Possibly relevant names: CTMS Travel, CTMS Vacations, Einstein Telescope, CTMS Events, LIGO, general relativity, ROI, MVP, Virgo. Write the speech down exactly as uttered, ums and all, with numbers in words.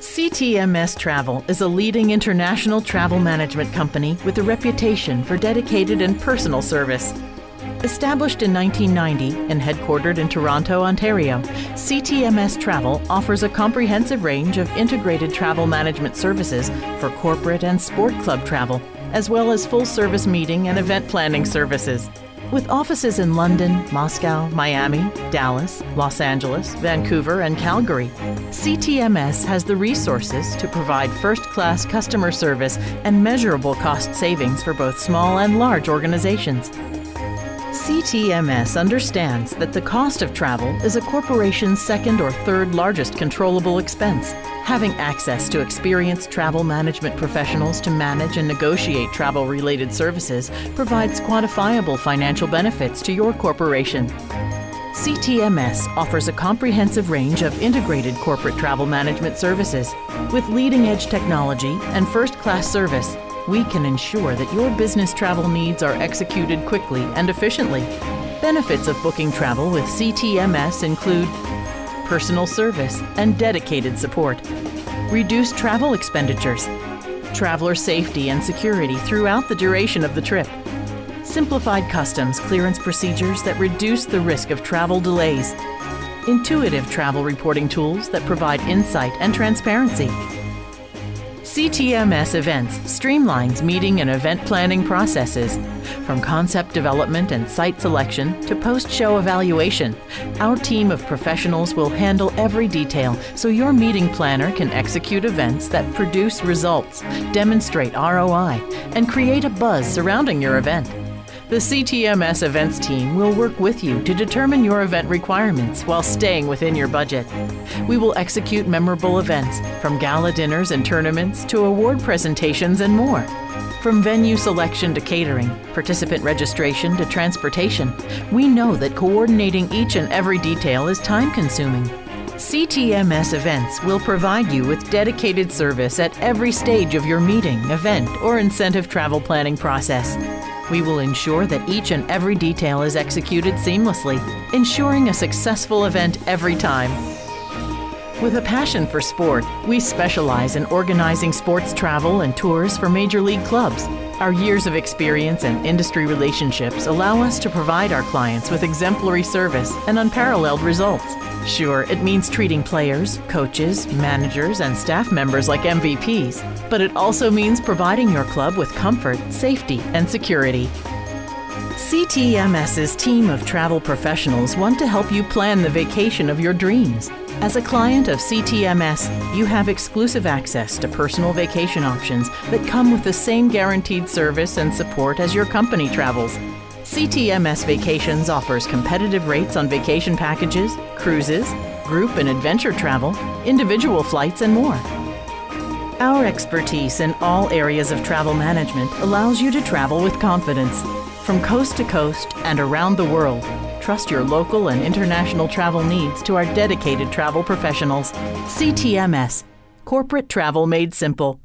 C T M S Travel is a leading international travel management company with a reputation for dedicated and personal service. Established in nineteen ninety and headquartered in Toronto, Ontario, C T M S Travel offers a comprehensive range of integrated travel management services for corporate and sport club travel, as well as full-service meeting and event planning services. With offices in London, Moscow, Miami, Dallas, Los Angeles, Vancouver, and Calgary, C T M S has the resources to provide first-class customer service and measurable cost savings for both small and large organizations. C T M S understands that the cost of travel is a corporation's second or third largest controllable expense. Having access to experienced travel management professionals to manage and negotiate travel-related services provides quantifiable financial benefits to your corporation. C T M S offers a comprehensive range of integrated corporate travel management services. With leading-edge technology and first-class service, we can ensure that your business travel needs are executed quickly and efficiently. Benefits of booking travel with C T M S include personal service and dedicated support, reduced travel expenditures, traveler safety and security throughout the duration of the trip, simplified customs clearance procedures that reduce the risk of travel delays, intuitive travel reporting tools that provide insight and transparency. C T M S Events streamlines meeting and event planning processes. From concept development and site selection to post-show evaluation, our team of professionals will handle every detail so your meeting planner can execute events that produce results, demonstrate R O I, and create a buzz surrounding your event. The C T M S Events team will work with you to determine your event requirements while staying within your budget. We will execute memorable events, from gala dinners and tournaments to award presentations and more. From venue selection to catering, participant registration to transportation, we know that coordinating each and every detail is time-consuming. C T M S Events will provide you with dedicated service at every stage of your meeting, event, or incentive travel planning process. We will ensure that each and every detail is executed seamlessly, ensuring a successful event every time. With a passion for sport, we specialize in organizing sports travel and tours for major league clubs. Our years of experience and industry relationships allow us to provide our clients with exemplary service and unparalleled results. Sure, it means treating players, coaches, managers, and staff members like M V Ps, but it also means providing your club with comfort, safety, and security. C T M S's team of travel professionals want to help you plan the vacation of your dreams. As a client of C T M S, you have exclusive access to personal vacation options that come with the same guaranteed service and support as your company travels. C T M S Vacations offers competitive rates on vacation packages, cruises, group and adventure travel, individual flights, and more. Our expertise in all areas of travel management allows you to travel with confidence. From coast to coast and around the world, trust your local and international travel needs to our dedicated travel professionals. C T M S, corporate travel made simple.